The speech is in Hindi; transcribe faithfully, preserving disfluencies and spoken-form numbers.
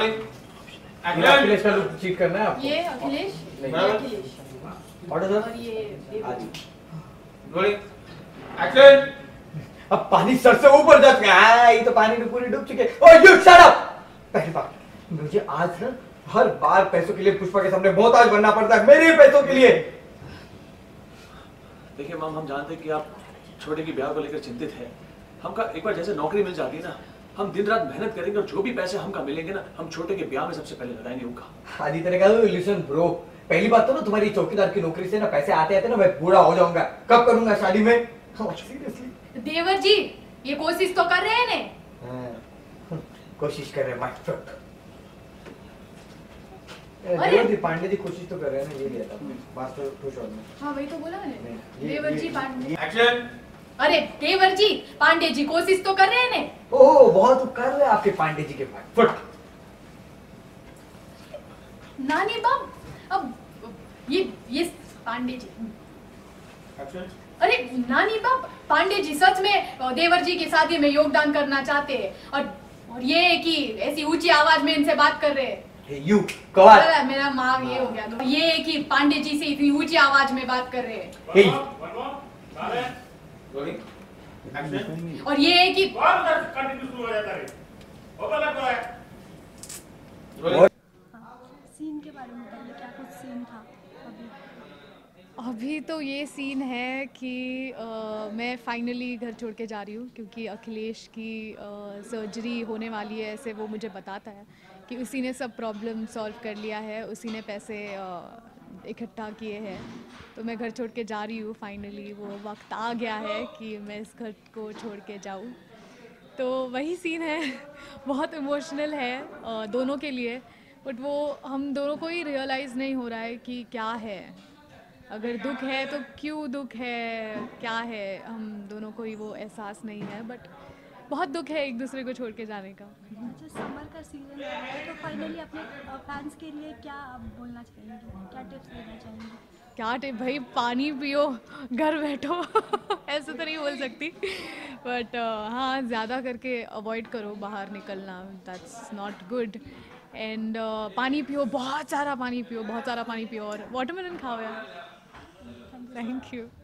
अखिलेश का लुक चेक करना है आपको। ये अखिलेश नहीं, ऑर्डर सर। और ये एक्शन। अब पानी सर से ऊपर जा चुका है, ये तो पानी में पूरी डूब चुके। Oh you shut up. पहली बार मुझे आज ना हर बार पैसों के लिए पुष्पा के सामने बहुत आज बनना पड़ता है, मेरे पैसों के लिए। देखिए मैम, हम जानते हैं कि आप छोटे की ब्याह को लेकर चिंतित है। हम का एक बार जैसे नौकरी मिल जाती है ना, हम दिन रात मेहनत करेंगे और जो भी पैसे हमका मिलेंगे ना, हम छोटे के ब्याह में सबसे पहले लगाएंगे उनका। आदि तरह का इल्यूशन ब्रो। पहली बात तो ना तुम्हारी चौकीदार की नौकरी से ना पैसे आते आते ना मैं बूढ़ा हो जाऊंगा, कब करूंगा शादी में। सीरियसली देवर जी, ये कोशिश तो कर रहे हैं ना। कोशिश कर रहे मास्टर जी, पांडे जी कोशिश तो कर रहे हैं ना। ये लिया था मास्टर खुश हो गए। हां वही तो बोला मैंने, देवर जी पांडे। एक्शन। अरे देवर जी पांडे जी कोशिश तो कर रहे हैं ने। ओ बहुत उपकार है आपके पांडे जी के पास। फुट नानी बाप। अब ये ये पांडे जी। अच्छा। अरे नानी बाप, पांडे जी सच में देवर जी की शादी में योगदान करना चाहते हैं और और ये कि ऐसी ऊंची आवाज में इनसे बात कर रहे हैं। यू कवार मेरा माँ ये हो गया तो ये कि पांडे जी से इतनी ऊंची आवाज में बात कर रहे हैं। और ये है कि कंटिन्यू हो जाता है। है। सीन के बारे में बताइए, क्या कुछ सीन था अभी? अभी तो ये सीन है कि आ, मैं फाइनली घर छोड़ के जा रही हूँ क्योंकि अखिलेश की आ, सर्जरी होने वाली है। ऐसे वो मुझे बताता है कि उसी ने सब प्रॉब्लम सॉल्व कर लिया है, उसी ने पैसे आ, इकट्ठा किए हैं। तो मैं घर छोड़ के जा रही हूँ, फाइनली वो वक्त आ गया है कि मैं इस घर को छोड़ के जाऊँ। तो वही सीन है, बहुत इमोशनल है दोनों के लिए, बट वो हम दोनों को ही रियलाइज़ नहीं हो रहा है कि क्या है, अगर दुख है तो क्यों दुख है, क्या है, हम दोनों को ही वो एहसास नहीं है। बट बहुत दुख है एक दूसरे को छोड़ के जाने का। अच्छा, समर का सीजन है तो फाइनली अपने फैंस के लिए क्या आप बोलना चाहेंगे, क्या टिप्स देना चाहेंगे? क्या टिप भाई, पानी पियो, घर बैठो ऐसे तो नहीं बोल सकती, बट हाँ ज़्यादा करके अवॉइड करो बाहर निकलना, दैट्स नॉट गुड। एंड पानी पियो, बहुत सारा पानी पियो, बहुत सारा पानी पियो और वाटरमेलन खाओ यार। Thank you.